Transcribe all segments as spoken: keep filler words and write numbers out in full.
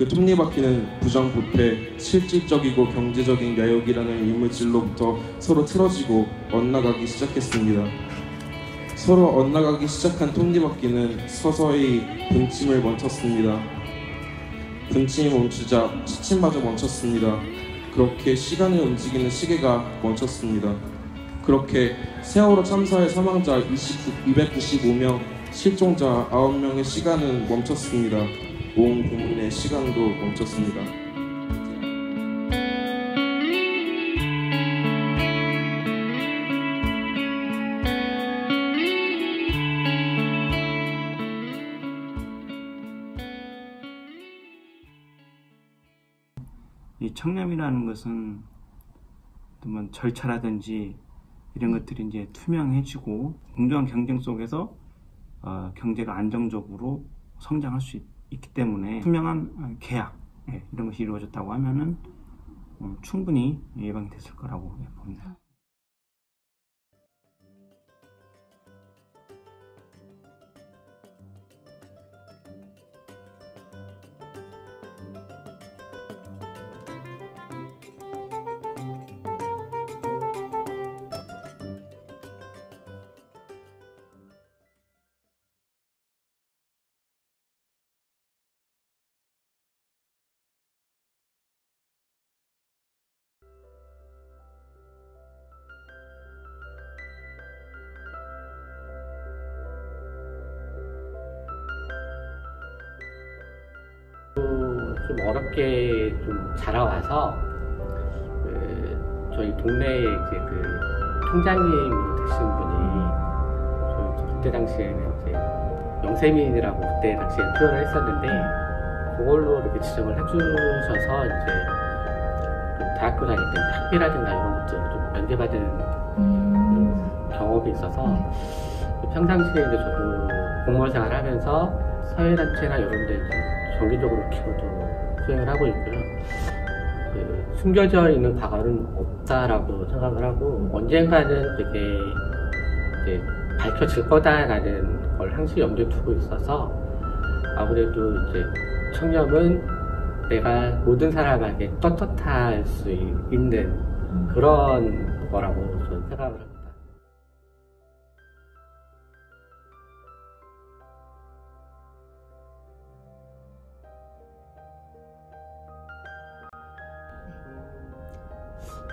그 톱니바퀴는 부정부패, 실질적이고 경제적인 야욕이라는 이물질로부터 서로 틀어지고 엇나가기 시작했습니다. 서로 엇나가기 시작한 톱니바퀴는 서서히 분침을 멈췄습니다. 분침이 멈추자 시침마저 멈췄습니다. 그렇게 시간을 움직이는 시계가 멈췄습니다. 그렇게 세월호 참사의 사망자 이백구십오 명, 실종자 아홉 명의 시간은 멈췄습니다. 온 국민의 시간도 멈췄습니다. 이 청렴이라는 것은 뭐 절차라든지 이런 것들이 이제 투명해지고 공정한 경쟁 속에서 어, 경제가 안정적으로 성장할 수 있다. 있기 때문에 투명한 계약 예, 이런 것이 이루어졌다고 하면은 음, 충분히 예방됐을 거라고 봅니다. 좀 어렵게 좀 자라와서 그 저희 동네에 이제 그 통장님으로 되신 분이 저희 그때 당시에는 이제 영세민이라고 그때 당시에 표현을 했었는데 그걸로 이렇게 지정을 해주셔서 이제 대학교 다닐 때 학비라든가 이런 것들을 좀 면제받은 음. 경험이 있어서 음. 평상시에 이제 저도 공무원 생활하면서 사회단체나 이런 데 정기적으로 키워도 수행을 하고 있고요. 그 숨겨져 있는 과거는 없다라고 생각을 하고 언젠가는 되게 이제 밝혀질 거다라는 걸 항상 염두에 두고 있어서 아무래도 이제 청렴은 내가 모든 사람에게 떳떳할 수 있는 그런 거라고 저는 생각을 합니다.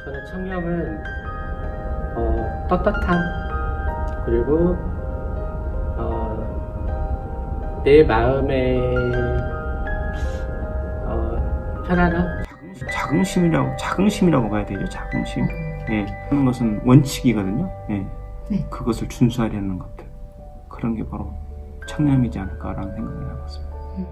저는 청렴은 어, 떳떳함 그리고 어, 내 마음의 어, 편안함? 자긍심이라고 자긍심이라고 봐야 되죠. 자긍심. 예, 그런 것은 원칙이거든요. 예, 네. 그것을 준수하려는 것들 그런 게 바로 청렴이지 않을까라는 생각을 해봤습니다. 음.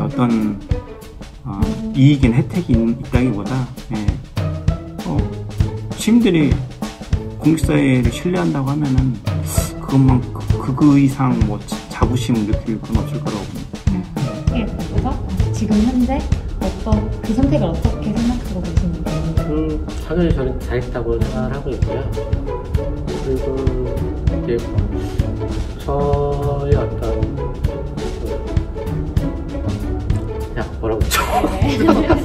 어떤 어, 이익이나 혜택이 있다기보다 예, 어, 시민들이 공직사회를 신뢰한다고 하면은 그것만 그, 그 이상 뭐 자부심을 느낄 건 없을 거라고 예, 그래서 지금 현재 어떤 그 선택을 어떻게 생각하고 계십니까? 음, 당연히 저는 잘했다고 생각을 하고 있고요. 그리고 이제 저의 어떤 뭐라고 쳐.